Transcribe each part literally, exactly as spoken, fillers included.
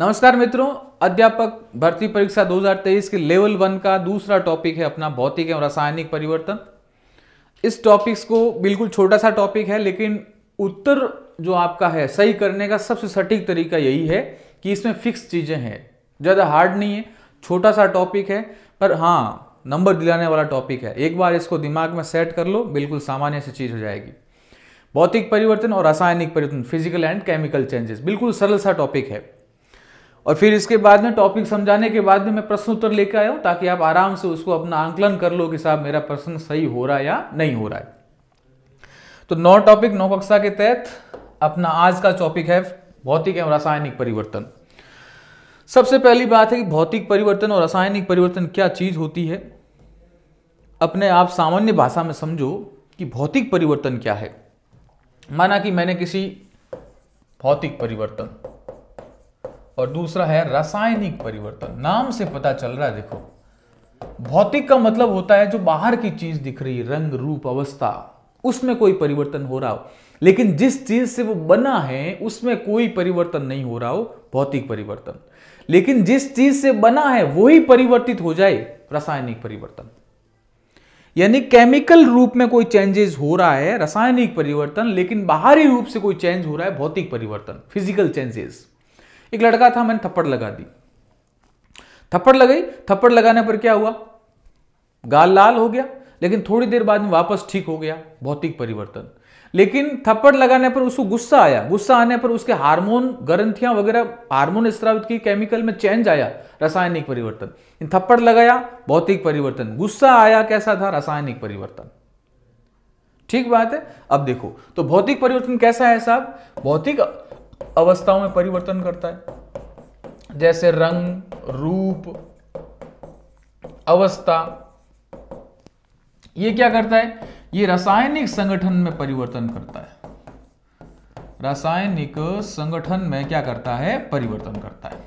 नमस्कार मित्रों, अध्यापक भर्ती परीक्षा दो हज़ार तेईस के लेवल वन का दूसरा टॉपिक है अपना भौतिक एवं रासायनिक परिवर्तन। इस टॉपिक्स को बिल्कुल छोटा सा टॉपिक है, लेकिन उत्तर जो आपका है सही करने का सबसे सटीक तरीका यही है कि इसमें फिक्स चीज़ें हैं, ज़्यादा हार्ड नहीं है, छोटा सा टॉपिक है पर हाँ नंबर दिलाने वाला टॉपिक है। एक बार इसको दिमाग में सेट कर लो, बिल्कुल सामान्य सी चीज़ हो जाएगी। भौतिक परिवर्तन और रासायनिक परिवर्तन, फिजिकल एंड केमिकल चेंजेस, बिल्कुल सरल सा टॉपिक है। और फिर इसके बाद में टॉपिक समझाने के बाद में मैं प्रश्न उत्तर लेकर आया हूं ताकि आप आराम से उसको अपना आंकलन कर लो कि साहब मेरा प्रश्न सही हो रहा है या नहीं हो रहा है। तो नौ टॉपिक नौ कक्षा के तहत अपना आज का टॉपिक है भौतिक एवं रासायनिक परिवर्तन। सबसे पहली बात है कि भौतिक परिवर्तन और रासायनिक परिवर्तन क्या चीज होती है। अपने आप सामान्य भाषा में समझो कि भौतिक परिवर्तन क्या है। माना कि मैंने किसी भौतिक परिवर्तन और दूसरा है रासायनिक परिवर्तन, नाम से पता चल रहा है। देखो, भौतिक का मतलब होता है जो बाहर की चीज दिख रही है, रंग रूप अवस्था, उसमें कोई परिवर्तन हो रहा हो, लेकिन जिस चीज से वो बना है उसमें कोई परिवर्तन नहीं हो रहा हो, भौतिक परिवर्तन। लेकिन जिस चीज से बना है वही परिवर्तित हो जाए, रासायनिक परिवर्तन। यानी केमिकल रूप में कोई चेंजेस हो रहा है, रासायनिक परिवर्तन, लेकिन बाहरी रूप से कोई चेंज हो रहा है, भौतिक परिवर्तन, फिजिकल चेंजेस। एक लड़का था, मैंने थप्पड़ लगा दी, थप्पड़ लगाई, थप्पड़ लगाने पर क्या हुआ, गाल लाल हो गया, लेकिन थोड़ी देर बाद में वापस ठीक हो गया, भौतिक परिवर्तन। लेकिन थप्पड़ लगाने पर उसको गुस्सा आया, गुस्सा आने पर उसके हार्मोन, ग्रंथियां वगैरह, हार्मोन स्रावित की, केमिकल में चेंज आया, रासायनिक परिवर्तन। थप्पड़ लगाया, भौतिक परिवर्तन। गुस्सा आया, कैसा था, रासायनिक परिवर्तन। ठीक बात है। अब देखो, तो भौतिक परिवर्तन कैसा है साहब, भौतिक अवस्थाओं में परिवर्तन करता है, जैसे रंग, रूप, अवस्था। ये क्या करता है, ये रासायनिक संगठन में परिवर्तन करता है, रासायनिक संगठन में क्या करता है, परिवर्तन करता है।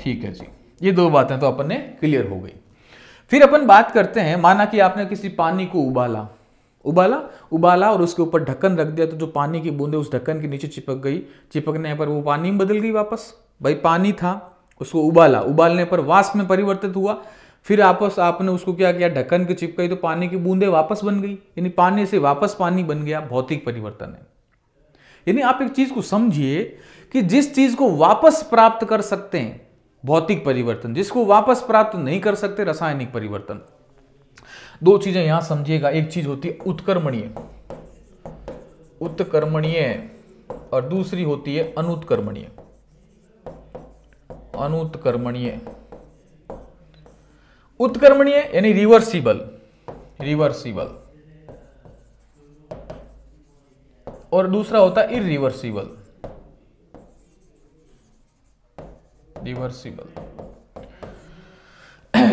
ठीक है जी, ये दो बातें तो अपन ने क्लियर हो गई। फिर अपन बात करते हैं, माना कि आपने किसी पानी को उबाला उबाला उबाला और उसके ऊपर ढक्कन रख दिया, तो जो पानी की बूंदे उस ढक्कन के नीचे चिपक गई, चिपकने पर वो पानी में बदल गई वापस। भाई पानी था, उसको उबाला, उबालने पर वाष्प में परिवर्तित हुआ, फिर आपस आपने उसको क्या किया, ढक्कन के चिपक गई, तो पानी की बूंदे वापस बन गई, यानी पानी से वापस पानी बन गया, भौतिक परिवर्तन है। यानी आप एक चीज को समझिए कि जिस चीज को वापस प्राप्त कर सकते हैं, भौतिक परिवर्तन, जिसको वापस प्राप्त नहीं कर सकते, रासायनिक परिवर्तन। दो चीजें यहां समझिएगा, एक चीज होती है उत्कर्मणीय उत्कर्मणीय और दूसरी होती है अनुत्कर्मणीय अनुत्कर्मणीय उत्कर्मणीय यानी रिवर्सिबल रिवर्सिबल और दूसरा होता है इरिवर्सिबल रिवर्सिबल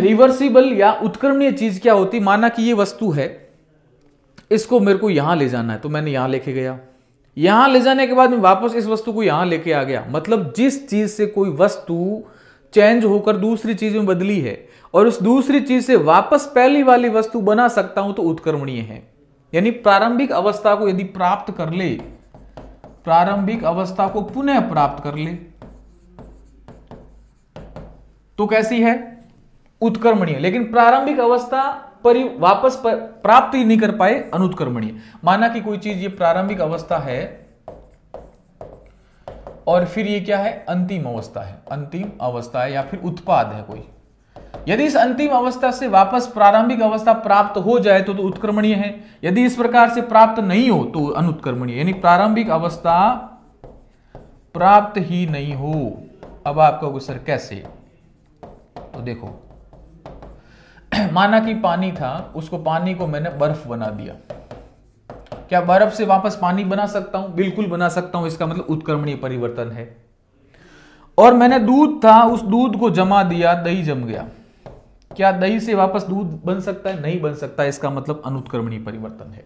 रिवर्सिबल या उत्क्रमणीय चीज क्या होती, माना कि ये वस्तु है, इसको मेरे को यहां ले जाना है, तो मैंने यहां लेके गया, यहां ले जाने के बाद मैं वापस इस वस्तु को यहां लेके आ गया। मतलब जिस चीज से कोई वस्तु चेंज होकर दूसरी चीज में बदली है और उस दूसरी चीज से वापस पहली वाली वस्तु बना सकता हूं, तो उत्क्रमणीय है। यानी प्रारंभिक अवस्था को यदि प्राप्त कर ले, प्रारंभिक अवस्था को पुनः प्राप्त कर ले, तो कैसी है, उत्कर्मणीय। लेकिन प्रारंभिक अवस्था पर वापस पर प्राप्त ही नहीं कर पाए, अनुत्कर्मणीय। माना कि कोई चीज ये प्रारंभिक अवस्था है और फिर ये क्या है, अंतिम अवस्था है, अंतिम अवस्था है या फिर उत्पाद है कोई, यदि इस अंतिम अवस्था से वापस प्रारंभिक अवस्था प्राप्त हो जाए तो, तो उत्कर्मणीय है। यदि इस प्रकार से प्राप्त नहीं हो तो अनुत्कर्मणीय, यानी प्रारंभिक अवस्था प्राप्त ही नहीं हो। अब आपका क्वेश्चन कैसे, तो देखो, माना कि पानी था, उसको पानी को मैंने बर्फ बना दिया, क्या बर्फ से वापस पानी बना सकता हूं, बिल्कुल बना सकता हूं, इसका मतलब उत्क्रमणीय परिवर्तन है। और मैंने दूध था, उस दूध को जमा दिया, दही जम गया, क्या दही से वापस दूध बन सकता है, नहीं बन सकता, इसका मतलब अनुत्क्रमणीय परिवर्तन है।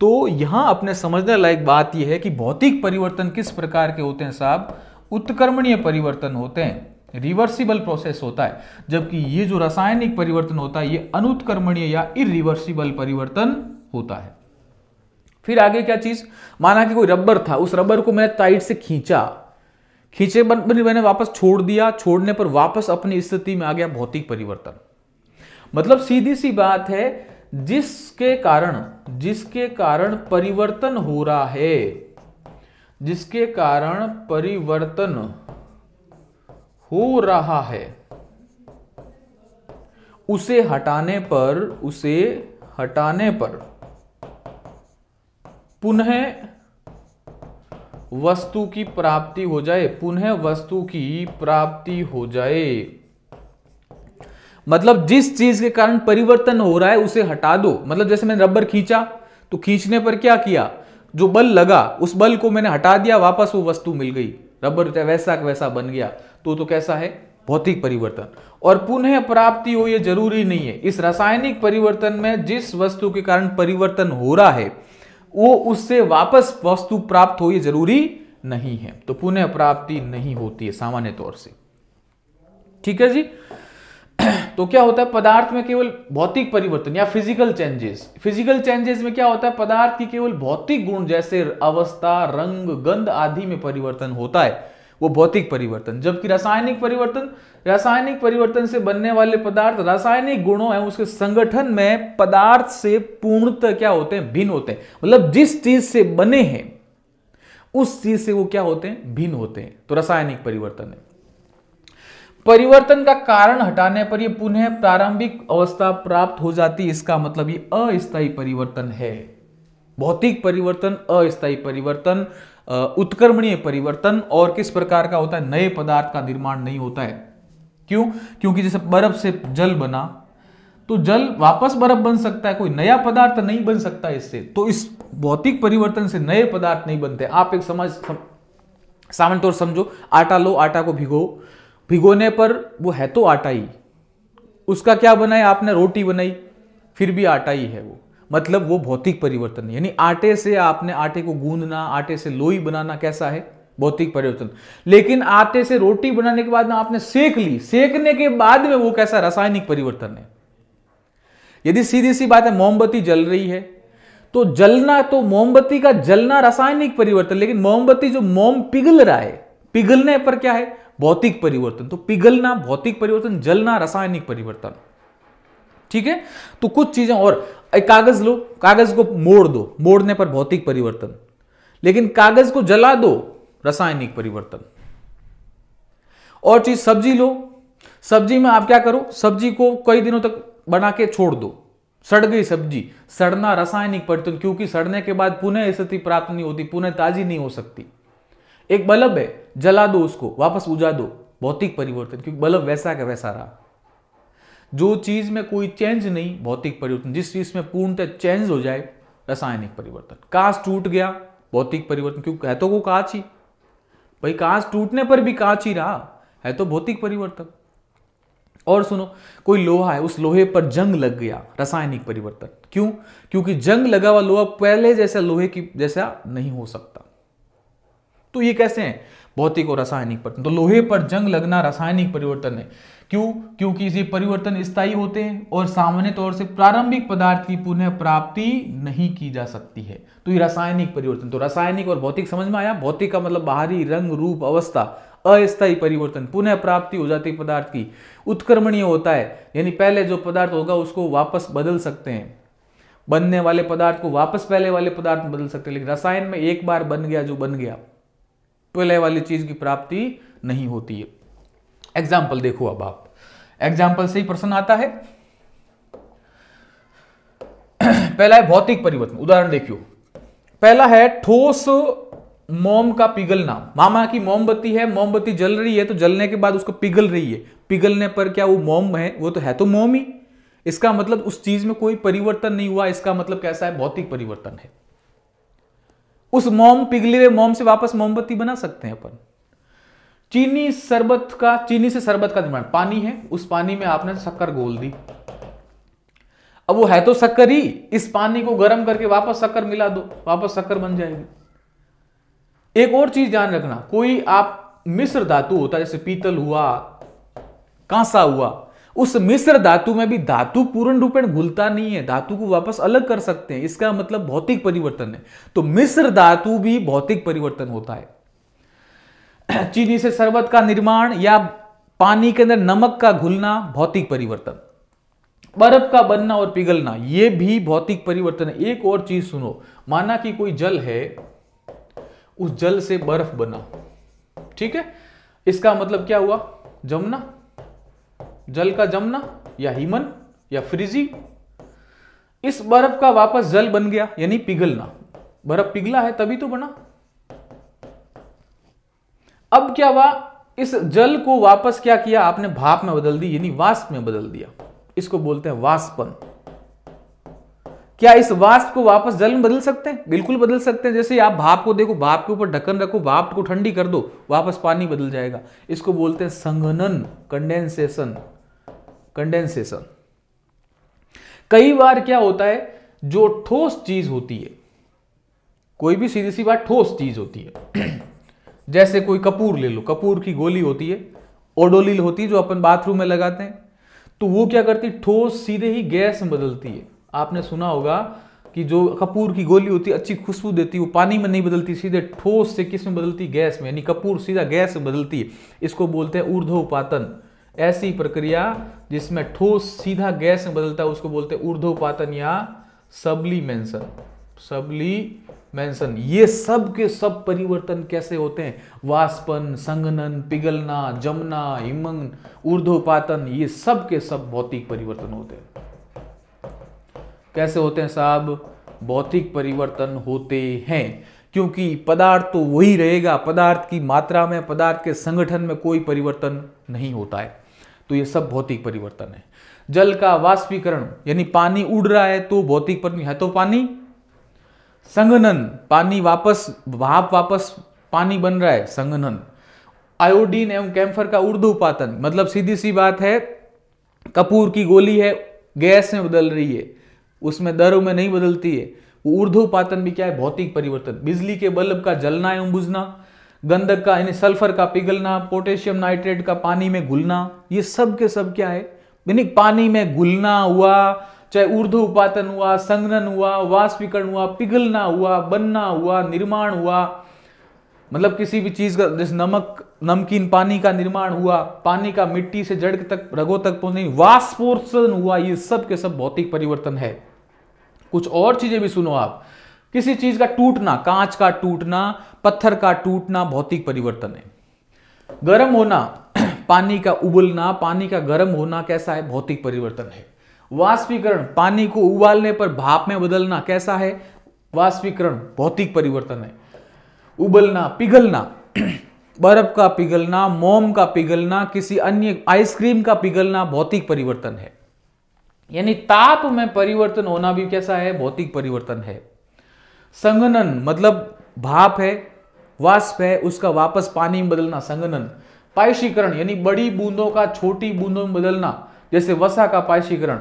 तो यहां अपने समझने लायक बात यह है कि भौतिक परिवर्तन किस प्रकार के होते हैं साहब, उत्क्रमणीय परिवर्तन होते हैं, रिवर्सिबल प्रोसेस होता है। जबकि ये जो रासायनिक परिवर्तन होता है ये अनुत्कर्मणीय या इरिवर्सिबल परिवर्तन होता है। फिर आगे क्या चीज, माना कि कोई रबर था, उस रबर को मैं टाइट से खींचा, खींचे बन मैंने वापस छोड़ दिया, छोड़ने पर वापस अपनी स्थिति में आ गया भौतिक परिवर्तन। मतलब सीधी सी बात है, जिसके कारण जिसके कारण परिवर्तन हो रहा है जिसके कारण परिवर्तन हो रहा है उसे हटाने पर उसे हटाने पर पुनः वस्तु की प्राप्ति हो जाए पुनः वस्तु की प्राप्ति हो जाए। मतलब जिस चीज के कारण परिवर्तन हो रहा है उसे हटा दो। मतलब जैसे मैंने रबर खींचा तो खींचने पर क्या किया, जो बल लगा उस बल को मैंने हटा दिया, वापस वो वस्तु मिल गई, रबर वैसा वैसा बन गया। तो तो कैसा है भौतिक परिवर्तन। और पुनः प्राप्ति हो ये जरूरी नहीं है। इस रासायनिक परिवर्तन में जिस वस्तु के कारण परिवर्तन हो रहा है वो उससे वापस वस्तु प्राप्त हो ये जरूरी नहीं है। तो पुनः प्राप्ति नहीं होती है सामान्य तौर से। ठीक है जी। तो क्या होता है, पदार्थ में केवल भौतिक परिवर्तन या फिजिकल चेंजेस। फिजिकल चेंजेस में क्या होता है, पदार्थ की केवल भौतिक गुण जैसे अवस्था, रंग, गंध आदि में परिवर्तन होता है, वो भौतिक परिवर्तन। जबकि रासायनिक परिवर्तन रासायनिक परिवर्तन से बनने वाले पदार्थ रासायनिक गुणों एवं उसके संगठन में पदार्थ से पूर्णतः क्या होते हैं, भिन्न होते हैं। मतलब जिस चीज से बने हैं उस चीज से वो क्या होते हैं, भिन्न होते हैं। तो रासायनिक परिवर्तन है। परिवर्तन का कारण हटाने पर यह पुनः प्रारंभिक अवस्था प्राप्त हो जाती। इसका मतलब ये अस्थायी परिवर्तन है। भौतिक परिवर्तन, अस्थायी परिवर्तन, उत्क्रमणीय परिवर्तन और किस प्रकार का होता है, नए पदार्थ का निर्माण नहीं होता है। क्यों? क्योंकि जैसे बर्फ से जल बना तो जल वापस बर्फ बन सकता है, कोई नया पदार्थ नहीं बन सकता इससे। तो इस भौतिक परिवर्तन से नए पदार्थ नहीं बनते। आप एक समझ सम, सामान्य तौर समझो, आटा लो, आटा को भिगो भिगोने पर वो है तो आटा ही, उसका क्या बनाया आपने, रोटी बनाई, फिर भी आटा ही है वो। मतलब वो भौतिक परिवर्तन, यानी आटे से आपने आटे को गूंदना, आटे से लोई बनाना, कैसा है भौतिक परिवर्तन। लेकिन आटे से रोटी बनाने के बाद ना आपने सेक ली, सेकने के बाद में वो कैसा रासायनिक परिवर्तन है। यदि सीधी सी बात है, मोमबत्ती जल रही है तो जलना, तो मोमबत्ती का जलना रासायनिक परिवर्तन, लेकिन मोमबत्ती जो मोम पिघल रहा है, पिघलने पर क्या है, भौतिक परिवर्तन। तो पिघलना भौतिक परिवर्तन, जलना रासायनिक परिवर्तन। ठीक है। तो कुछ चीजें और, एक कागज लो, कागज को मोड़ दो, मोड़ने पर भौतिक परिवर्तन, लेकिन कागज को जला दो, रासायनिक परिवर्तन। और चीज सब्जी लो, सब्जी में आप क्या करो, सब्जी को कई दिनों तक बना के छोड़ दो, सड़ गई सब्जी, सड़ना रासायनिक परिवर्तन, क्योंकि सड़ने के बाद पुनः स्थिति प्राप्त नहीं होती, पुनः ताजी नहीं हो सकती। एक बल्ब है, जला दो उसको, वापस बुझा दो, भौतिक परिवर्तन, क्योंकि बल्ब वैसा का वैसा रहा। जो चीज में कोई चेंज नहीं, भौतिक परिवर्तन। जिस चीज में पूर्णतः चेंज हो जाए, रासायनिक परिवर्तन। कांच टूट गया, भौतिक परिवर्तन, क्योंकि है तो वो कांच ही, भाई कांच टूटने पर भी कांच ही रहा, है तो भौतिक परिवर्तन। और सुनो, कोई लोहा है, उस लोहे पर जंग लग गया, रासायनिक परिवर्तन। क्यों? क्योंकि जंग लगा हुआ लोहा पहले जैसा लोहे की जैसा नहीं हो सकता। तो ये कैसे हैं, भौतिक और रासायनिक परिवर्तन। तो लोहे पर जंग लगना रासायनिक परिवर्तन है। क्यों? क्योंकि ये परिवर्तन स्थायी होते हैं और सामान्य तौर से प्रारंभिक पदार्थ की पुनः प्राप्ति नहीं की जा सकती है। तो ये रासायनिक परिवर्तन। तो रासायनिक और भौतिक समझ में आया। भौतिक का मतलब बाहरी रंग, रूप, अवस्था। अस्थायी परिवर्तन, पुनः प्राप्ति हो जाती पदार्थ की। उत्क्रमणीय होता है, यानी पहले जो पदार्थ होगा उसको वापस बदल सकते हैं, बनने वाले पदार्थ को वापस पहले वाले पदार्थ में बदल सकते हैं। लेकिन रसायन में एक बार बन गया जो बन गया, पहले वाली चीज की प्राप्ति नहीं होती है। एग्जाम्पल देखो, अब आप एग्जाम्पल से ही प्रश्न आता है। पहला है भौतिक परिवर्तन, उदाहरण देखियो। पहला है ठोस मोम का पिघलना। मामा की मोमबत्ती है, मोमबत्ती जल रही है तो जलने के बाद उसको पिघल रही है, पिघलने पर क्या वो मोम है, वो तो है तो मोम ही। इसका मतलब उस चीज में कोई परिवर्तन नहीं हुआ। इसका मतलब कैसा है, भौतिक परिवर्तन है। उस मोम, पिघले हुए मोम से वापस मोमबत्ती बना सकते हैं अपन। चीनी शरबत का चीनी से शरबत का निर्माण। पानी है, उस पानी में आपने शक्कर घोल दी, अब वो है तो शक्कर ही, इस पानी को गर्म करके वापस शक्कर मिला दो, वापस शक्कर बन जाएगी। एक और चीज ध्यान रखना, कोई आप मिश्र धातु होता है, जैसे पीतल हुआ, कांसा हुआ, उस मिश्र धातु में भी धातु पूर्ण रूपेण घुलता नहीं है, धातु को वापस अलग कर सकते हैं। इसका मतलब भौतिक परिवर्तन है। तो मिश्र धातु भी भौतिक परिवर्तन होता है। चीनी से शरबत का निर्माण या पानी के अंदर नमक का घुलना भौतिक परिवर्तन। बर्फ का बनना और पिघलना ये भी भौतिक परिवर्तन है। एक और चीज सुनो, माना कि कोई जल है, उस जल से बर्फ बना, ठीक है, इसका मतलब क्या हुआ? जमना, जल का जमना या हिमन या फ्रीजिंग। इस बर्फ का वापस जल बन गया यानी पिघलना, बर्फ पिघला है तभी तो बना। अब क्या हुआ, इस जल को वापस क्या किया आपने? भाप में बदल दी यानी वाष्प में बदल दिया, इसको बोलते हैं वाष्पन। क्या इस वाष्प को वापस जल में बदल सकते हैं? बिल्कुल बदल सकते हैं। जैसे आप भाप को देखो, भाप के ऊपर ढक्कन रखो, भाप को ठंडी कर दो, वापस पानी बदल जाएगा। इसको बोलते हैं संघनन, कंडेंसेशन, कंडेंसेशन। कई बार क्या होता है, जो ठोस चीज होती है, कोई भी सीधी सी बात ठोस चीज होती है, जैसे कोई कपूर ले लो, कपूर की गोली होती है, ओडोनिल होती है, जो अपन बाथरूम में लगाते हैं, तो वो क्या करती है, ठोस सीधे ही गैस में बदलती है। आपने सुना होगा कि जो कपूर की गोली होती है, अच्छी खुशबू देती है, वो पानी में नहीं बदलती, सीधे ठोस से किस में बदलती? गैस में, यानी कपूर सीधा गैस में बदलती है। इसको बोलते हैं ऊर्ध्वपातन। ऐसी प्रक्रिया जिसमें ठोस सीधा गैस में बदलता है उसको बोलते हैं ऊर्ध्वपातन या सब्लिमेंशन, सब्लिमेंशन। ये सब के सब परिवर्तन कैसे होते हैं? वाष्पन, संघनन, पिघलना, जमना, हिमन, ऊर्ध्वपातन, ये सब के सब भौतिक परिवर्तन होते हैं। कैसे होते हैं साहब? भौतिक परिवर्तन होते हैं, क्योंकि पदार्थ तो वही रहेगा, पदार्थ की मात्रा में, पदार्थ के संगठन में कोई परिवर्तन नहीं होता है। तो ये सब भौतिक परिवर्तन है। जल का वाष्पीकरण यानी पानी उड़ रहा है तो भौतिक परिवर्तन है तो पानी। संघनन, पानी वापस, भाप वापस पानी बन रहा है, संघनन। आयोडीन एवं कैम्फर का ऊर्ध्वपातन, मतलब सीधी सी बात है, कपूर की गोली है, गैस में बदल रही है, उसमें दरों में नहीं बदलती है। वो ऊर्ध्वपातन भी क्या है? भौतिक परिवर्तन। बिजली के बल्ब का जलना एवं बुझना, गंधक का यानी सल्फर का पिघलना, पोटेशियम नाइट्रेट का पानी में घुलना, ये सब के सब क्या है? यानी पानी में घुलना हुआ, चाहे ऊर्ध्वपातन हुआ, संघनन हुआ, वाष्पीकरण हुआ, पिघलना हुआ, बनना हुआ, निर्माण हुआ, मतलब किसी भी चीज का, जैसे नमक, नमकीन पानी का निर्माण हुआ, पानी का मिट्टी से जड़ तक, रगों तक पहुंचने, वाष्पोत्सर्जन हुआ, ये सब के सब भौतिक परिवर्तन है। कुछ और चीजें भी सुनो आप, किसी चीज का टूटना, कांच का टूटना, पत्थर का टूटना भौतिक परिवर्तन है। गर्म होना, पानी का उबलना, पानी का गर्म होना कैसा है? भौतिक परिवर्तन है। वाष्पीकरण, पानी को उबालने पर भाप में बदलना कैसा है? वाष्पीकरण, भौतिक परिवर्तन है। उबलना, पिघलना, बर्फ का पिघलना, मोम का पिघलना, किसी अन्य आइसक्रीम का पिघलना भौतिक परिवर्तन है। यानी ताप में परिवर्तन होना भी कैसा है? भौतिक परिवर्तन है। संघनन मतलब भाप है, वाष्प है, उसका वापस पानी में बदलना संघनन। पायशीकरण यानी बड़ी बूंदों का छोटी बूंदों में बदलना, जैसे वसा का पायशीकरण,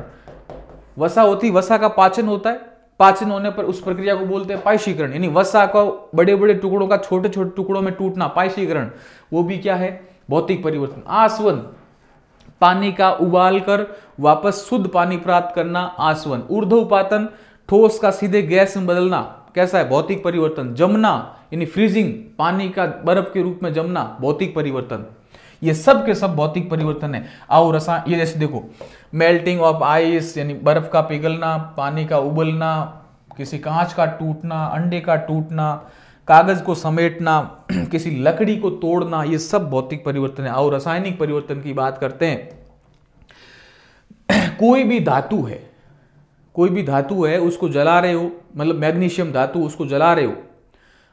वसा होती, वसा का पाचन होता है, पाचन होने पर उस प्रक्रिया को बोलते हैं पायशीकरण। यानी वसा को बड़े बड़े टुकड़ों का छोटे छोटे टुकड़ों में टूटना पायशीकरण, वो भी क्या है? भौतिक परिवर्तन। आसवन, पानी का उबालकर वापस शुद्ध पानी प्राप्त करना आसवन। ऊर्ध्वपातन, ठोस का सीधे गैस में बदलना कैसा है? भौतिक परिवर्तन। जमना यानी फ्रीजिंग, पानी का बर्फ के रूप में जमना भौतिक परिवर्तन। ये सब के सब भौतिक परिवर्तन है। आओ रसा, ये जैसे देखो, मेल्टिंग ऑफ आइस यानी बर्फ का पिघलना, पानी का उबलना, किसी कांच का टूटना, अंडे का टूटना, कागज को समेटना, किसी लकड़ी को तोड़ना, ये सब भौतिक परिवर्तन है। और रासायनिक परिवर्तन की बात करते हैं, कोई भी धातु है, कोई भी धातु है, उसको जला रहे हो, मतलब मैग्नीशियम धातु, उसको जला रहे हो।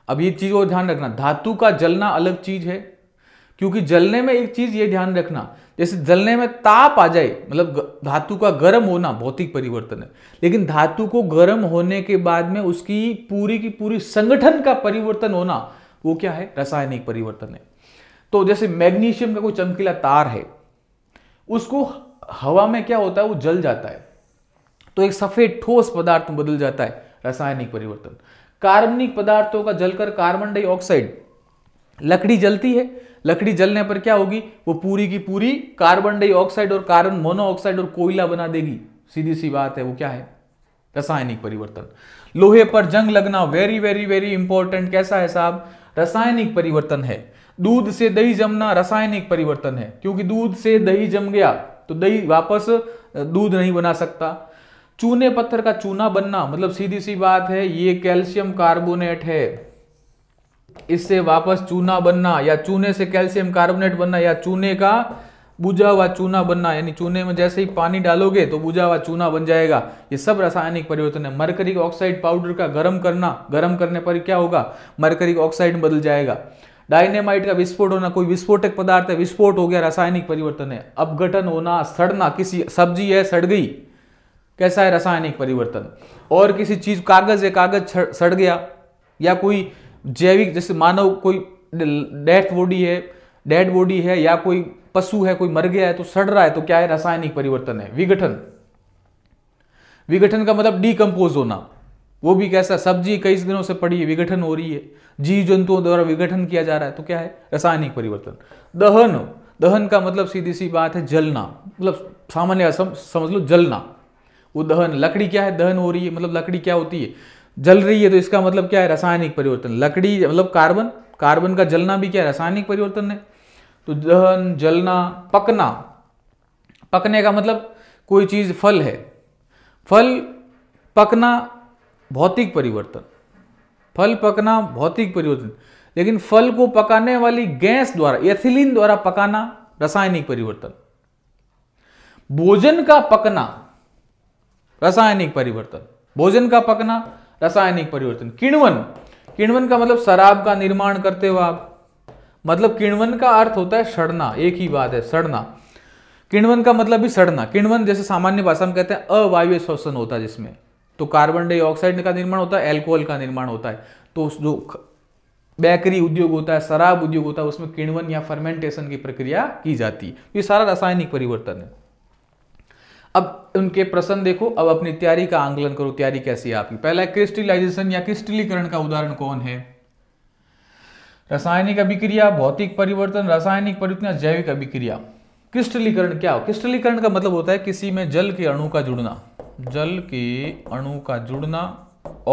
अब ये चीज और ध्यान रखना, धातु का जलना अलग चीज है, क्योंकि जलने में एक चीज ये ध्यान रखना, जैसे जलने में ताप आ जाए, मतलब धातु का गर्म होना भौतिक परिवर्तन है, लेकिन धातु को गर्म होने के बाद में उसकी पूरी की पूरी संगठन का परिवर्तन होना, वो क्या है? रासायनिक परिवर्तन है। तो जैसे मैग्नीशियम का कोई चमकीला तार है, उसको हवा में क्या होता है? वो जल जाता है तो एक सफेद ठोस पदार्थ में बदल जाता है, रासायनिक परिवर्तन। कार्बनिक पदार्थों का जलकर कार्बन डाइऑक्साइड, लकड़ी जलती है, लकड़ी जलने पर क्या होगी? वो पूरी की पूरी कार्बन डाइऑक्साइड और कार्बन मोनोऑक्साइड और कोयला बना देगी, सीधी सी बात है, वो क्या है? रासायनिक परिवर्तन। लोहे पर जंग लगना, वेरी वेरी वेरी इंपॉर्टेंट, कैसा है साहब? रासायनिक परिवर्तन है। दूध से दही जमना रासायनिक परिवर्तन है, क्योंकि दूध से दही जम गया तो दही वापस दूध नहीं बना सकता। चूने पत्थर का चूना बनना, मतलब सीधी सी बात है, ये कैल्शियम कार्बोनेट है, इससे वापस चूना बनना या चूने से कैल्शियम कार्बोनेट बनना या चूने का बुझा हुआ चूना बनना, यानी चूने में जैसे ही पानी डालोगे तो बुझा हुआ चूना बन जाएगा, ये सब रासायनिक परिवर्तन है। मरकरी ऑक्साइड पाउडर का गर्म करना, गर्म करने पर क्या होगा, मरकरी ऑक्साइड में बदल जाएगा। डायनेमाइट का विस्फोट होना, कोई विस्फोटक पदार्थ है, विस्फोट हो गया, रासायनिक परिवर्तन है। अपघटन होना, सड़ना, किसी सब्जी है सड़ गई, कैसा है, रासायनिक परिवर्तन। और किसी चीज, कागज है, कागज सड़ गया, या कोई जैविक, जैसे मानव कोई डेथ बॉडी है, डेड बॉडी है, या कोई पशु है, कोई मर गया है तो सड़ रहा है, तो क्या है, रासायनिक परिवर्तन है। विघटन, विघटन का मतलब डीकंपोज होना, वो भी कैसा, सब्जी कई दिनों से पड़ी है, विघटन हो रही है, जीव जंतुओं द्वारा विघटन किया जा रहा है, तो क्या है, रासायनिक परिवर्तन। दहन, दहन का मतलब सीधी सी बात है जलना, मतलब सामान्य सम, समझ लो जलना, वो दहन। लकड़ी क्या है, दहन हो रही है, मतलब लकड़ी क्या होती है, जल रही है, तो इसका मतलब क्या है, रासायनिक परिवर्तन। लकड़ी मतलब कार्बन, कार्बन का जलना भी क्या है, रासायनिक परिवर्तन है। तो दहन, जलना। पकना, पकने का मतलब कोई चीज फल है, फल पकना भौतिक परिवर्तन, फल पकना भौतिक परिवर्तन, लेकिन फल को पकाने वाली गैस द्वारा, एथिलीन द्वारा पकाना रासायनिक परिवर्तन। भोजन का पकना रासायनिक परिवर्तन, भोजन का पकना रासायनिक परिवर्तन। किण्वन, किण्वन का मतलब शराब का निर्माण करते हो आप, मतलब किण्वन का अर्थ होता है सड़ना, एक ही बात है, सड़ना। किण्वन का मतलब भी सड़ना। किण्वन जैसे सामान्य भाषा में कहते हैं अवायवीय श्वसन होता है, जिसमें तो कार्बन डाइऑक्साइड का निर्माण होता है, एल्कोहल का निर्माण होता है। तो जो बेकरी उद्योग होता है, शराब उद्योग होता है, उसमें किण्वन या फर्मेंटेशन की प्रक्रिया की जाती है। ये सारा रासायनिक परिवर्तन है। अब उनके प्रश्न देखो, अब अपनी तैयारी का आंकलन करो, तैयारी कैसी है आपकी। पहला क्रिस्टलाइजेशन या क्रिस्टलीकरण का उदाहरण कौन है, रासायनिक अभिक्रिया, भौतिक परिवर्तन, रासायनिक परिवर्तन, जैविक अभिक्रिया। क्रिस्टलीकरण क्या हो, क्रिस्टलीकरण का मतलब होता है किसी में जल के अणु का जुड़ना, जल के अणु का जुड़ना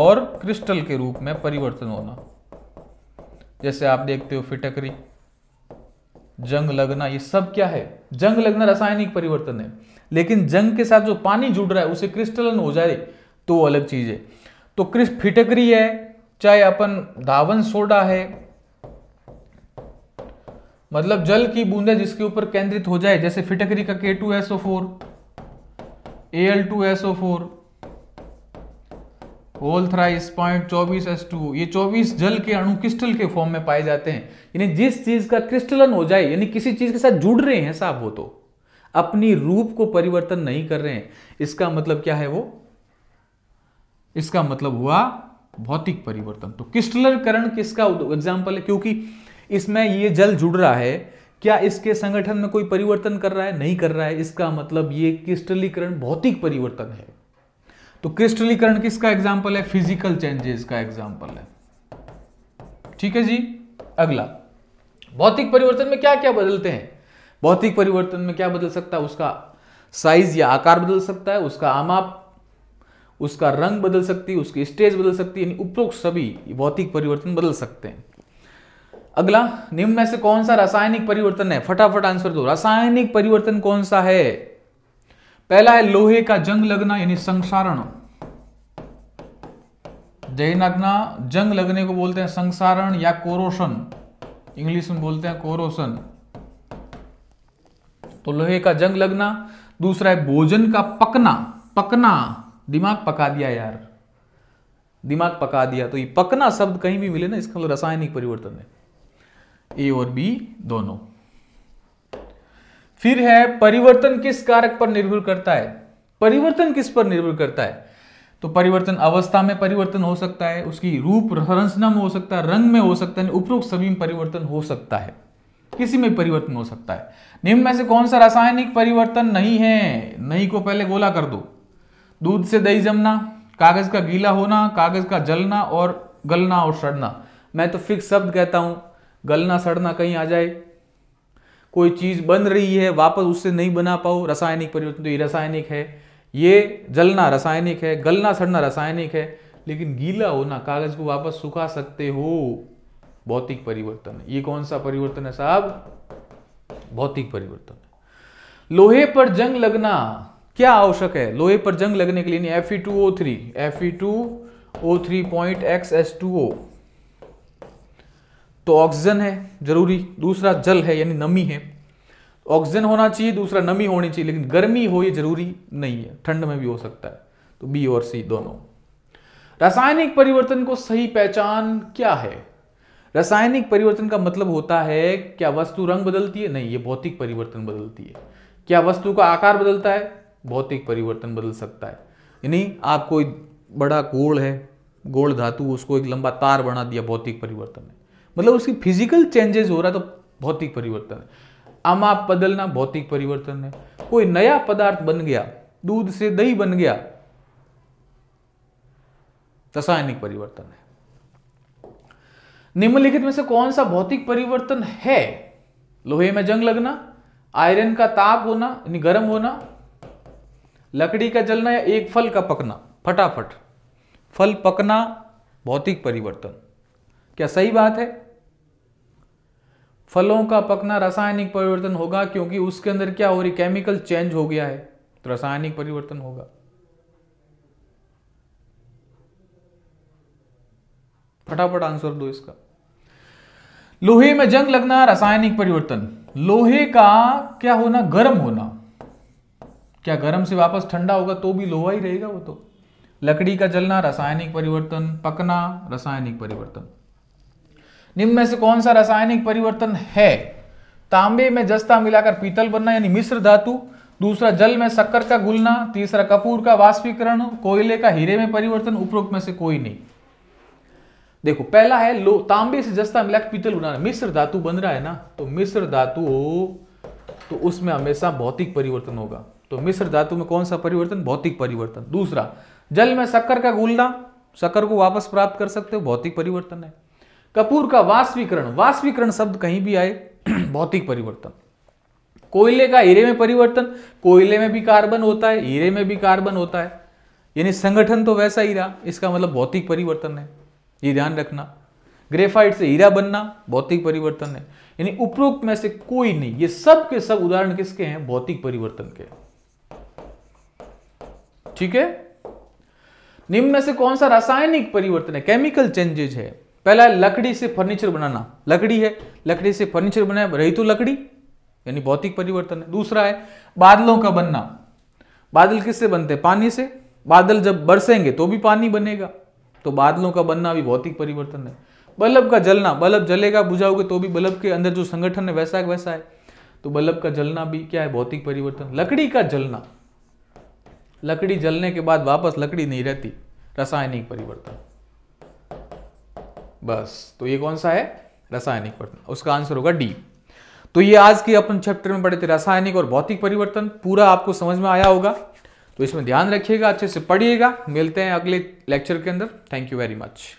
और क्रिस्टल के रूप में परिवर्तन होना, जैसे आप देखते हो फिटकरी, जंग लगना, ये सब क्या है, जंग लगना रासायनिक परिवर्तन है। लेकिन जंग के साथ जो पानी जुड़ रहा है उसे क्रिस्टलन हो जाए तो अलग चीज है। तो क्रिस्ट फिटकरी है, चाहे अपन धावन सोडा है, मतलब जल की बूंदे जिसके ऊपर केंद्रित हो जाए, जैसे फिटकरी का K two S O four, A L two S O four, whole thrice point चौबीस एस टू, ये चौबीस जल के अणु क्रिस्टल के फॉर्म में पाए जाते हैं। यानी जिस चीज का क्रिस्टलन हो जाए, यानी किसी चीज के साथ जुड़ रहे हैं साहब, वो तो अपनी रूप को परिवर्तन नहीं कर रहे हैं, इसका मतलब क्या है, वो इसका मतलब हुआ भौतिक परिवर्तन। तो क्रिस्टलीकरण किसका एग्जाम्पल है, क्योंकि इसमें ये जल जुड़ रहा है, क्या इसके संगठन में कोई परिवर्तन कर रहा है, नहीं कर रहा है, इसका मतलब ये क्रिस्टलीकरण भौतिक परिवर्तन है। तो क्रिस्टलीकरण किसका एग्जाम्पल है, फिजिकल चेंजेस का एग्जाम्पल है। ठीक है जी। अगला, भौतिक परिवर्तन में क्या क्या बदलते हैं, भौतिक परिवर्तन में क्या बदल सकता है, उसका साइज या आकार बदल सकता है, उसका आमाप, उसका रंग बदल सकती है, उसकी स्टेज बदल सकती है, उपरोक्त सभी भौतिक परिवर्तन बदल सकते हैं। अगला, निम्न में से कौन सा रासायनिक परिवर्तन है, फटाफट आंसर दो, रासायनिक परिवर्तन कौन सा है। पहला है लोहे का जंग लगना, यानी संक्षारण, जयनग्ना, जंग लगने को बोलते हैं संक्षारण या कोरोशन, इंग्लिश में बोलते हैं कोरोशन, तो लोहे का जंग लगना। दूसरा है भोजन का पकना, पकना, दिमाग पका दिया यार, दिमाग पका दिया, तो ये पकना शब्द कहीं भी मिले ना, इसका मतलब रासायनिक परिवर्तन है, ए और बी दोनों। फिर है परिवर्तन किस कारक पर निर्भर करता है, परिवर्तन किस पर निर्भर करता है, तो परिवर्तन अवस्था में परिवर्तन हो सकता है, उसकी रूप संरचना में हो सकता है, रंग में हो सकता है, उपरोक्त सभी में परिवर्तन हो सकता है, किसी में परिवर्तन हो सकता है। निम्न में से कौन सा रासायनिक परिवर्तन नहीं है, नहीं को पहले गोला कर दो, दूध से दही जमना, कागज का गीला होना, कागज का जलना और गलना और सड़ना। मैं तो फिक्स शब्द कहता हूं, गलना सड़ना कहीं आ जाए, कोई चीज बन रही है वापस उससे नहीं बना पाओ, रासायनिक परिवर्तन, तो ये रासायनिक है, ये जलना रासायनिक है, गलना सड़ना रासायनिक है, लेकिन गीला होना, कागज को वापस सुखा सकते हो, भौतिक परिवर्तन। ये कौन सा परिवर्तन है साहब? भौतिक परिवर्तन। लोहे पर जंग लगना क्या आवश्यक है? लोहे पर जंग लगने के लिए नहीं, F E two O three point X S two O तो ऑक्सीजन है जरूरी, दूसरा जल है यानी नमी है, ऑक्सीजन होना चाहिए, दूसरा नमी होनी चाहिए, लेकिन गर्मी हो ये जरूरी नहीं है, ठंड में भी हो सकता है, तो बी और सी दोनों। रासायनिक परिवर्तन को सही पहचान क्या है? रासायनिक परिवर्तन का मतलब होता है क्या वस्तु रंग बदलती है? नहीं, ये भौतिक परिवर्तन बदलती है। क्या वस्तु का आकार बदलता है? भौतिक परिवर्तन बदल सकता है। यानी आप कोई बड़ा गोल है, गोल धातु, उसको एक लंबा तार बना दिया, भौतिक परिवर्तन है। मतलब उसकी फिजिकल चेंजेस हो रहा है तो भौतिक परिवर्तन है। आमाप बदलना भौतिक परिवर्तन है। कोई नया पदार्थ बन गया, दूध से दही बन गया, रासायनिक परिवर्तन है। निम्नलिखित में से कौन सा भौतिक परिवर्तन है? लोहे में जंग लगना, आयरन का ताप होना यानी गर्म होना, लकड़ी का जलना, या एक फल का पकना फटाफट। फल पकना भौतिक परिवर्तन। क्या सही बात है? फलों का पकना रासायनिक परिवर्तन होगा, क्योंकि उसके अंदर क्या हो रही, केमिकल चेंज हो गया है, तो रासायनिक परिवर्तन होगा। फटाफट आंसर दो इसका। लोहे में जंग लगना रासायनिक परिवर्तन, लोहे का क्या होना, गर्म होना, क्या गर्म से वापस ठंडा होगा तो भी लोहा ही रहेगा वो तो। लकड़ी का जलना रासायनिक परिवर्तन, पकना रासायनिक परिवर्तन। निम्न में से कौन सा रासायनिक परिवर्तन है? तांबे में जस्ता मिलाकर पीतल बनना यानी मिश्र धातु, दूसरा जल में शक्कर का घुलना, तीसरा कपूर का वाष्पीकरण, कोयले का हीरे में परिवर्तन। उपरोक्त में से कोई नहीं। देखो पहला है लो, तांबे से जस्ता मिलाकर पीतल बनाना, मिश्र धातु बन रहा है ना, तो मिश्र धातु हो तो उसमें हमेशा भौतिक परिवर्तन होगा। तो मिश्र धातु में कौन सा परिवर्तन? भौतिक परिवर्तन। दूसरा जल में शक्कर का घुलना, शक्कर को वापस प्राप्त कर सकते हो, भौतिक परिवर्तन है। कपूर का वाष्पीकरण, वाष्पीकरण शब्द कहीं भी आए भौतिक परिवर्तन। कोयले का हीरे में परिवर्तन, कोयले में भी कार्बन होता है, हीरे में भी कार्बन होता है, यानी संगठन तो वैसा ही रहा, इसका मतलब भौतिक परिवर्तन है, ये ध्यान रखना। ग्रेफाइट से हीरा बनना भौतिक परिवर्तन है। यानी उपरोक्त में से कोई नहीं, ये सब के सब उदाहरण किसके हैं? भौतिक परिवर्तन के। ठीक है। निम्न में से कौन सा रासायनिक परिवर्तन है, केमिकल चेंजेज है? पहला है लकड़ी से फर्नीचर बनाना, लकड़ी है, लकड़ी से फर्नीचर बनाया रही तो लकड़ी, यानी भौतिक परिवर्तन है। दूसरा है बादलों का बनना, बादल किससे बनते हैं? पानी से। बादल जब बरसेंगे तो भी पानी बनेगा, तो बादलों का बनना भी भौतिक परिवर्तन है। बल्ब का जलना, बल्ब जलेगा, बुझाओगे तो भी बल्ब के अंदर जो संगठन है वैसा वैसा है, तो बल्ब का जलना भी क्या है? भौतिक परिवर्तन। लकड़ी का जलना, लकड़ी जलने के बाद वापस लकड़ी नहीं रहती, रासायनिक परिवर्तन। बस, तो ये कौन सा है? रासायनिक परिवर्तन। उसका आंसर होगा डी। तो ये आज के अपन चैप्टर में पढ़े थे रासायनिक और भौतिक परिवर्तन। पूरा आपको समझ में आया होगा, तो इसमें ध्यान रखिएगा, अच्छे से पढ़िएगा। मिलते हैं अगले लेक्चर के अंदर। Thank you very much.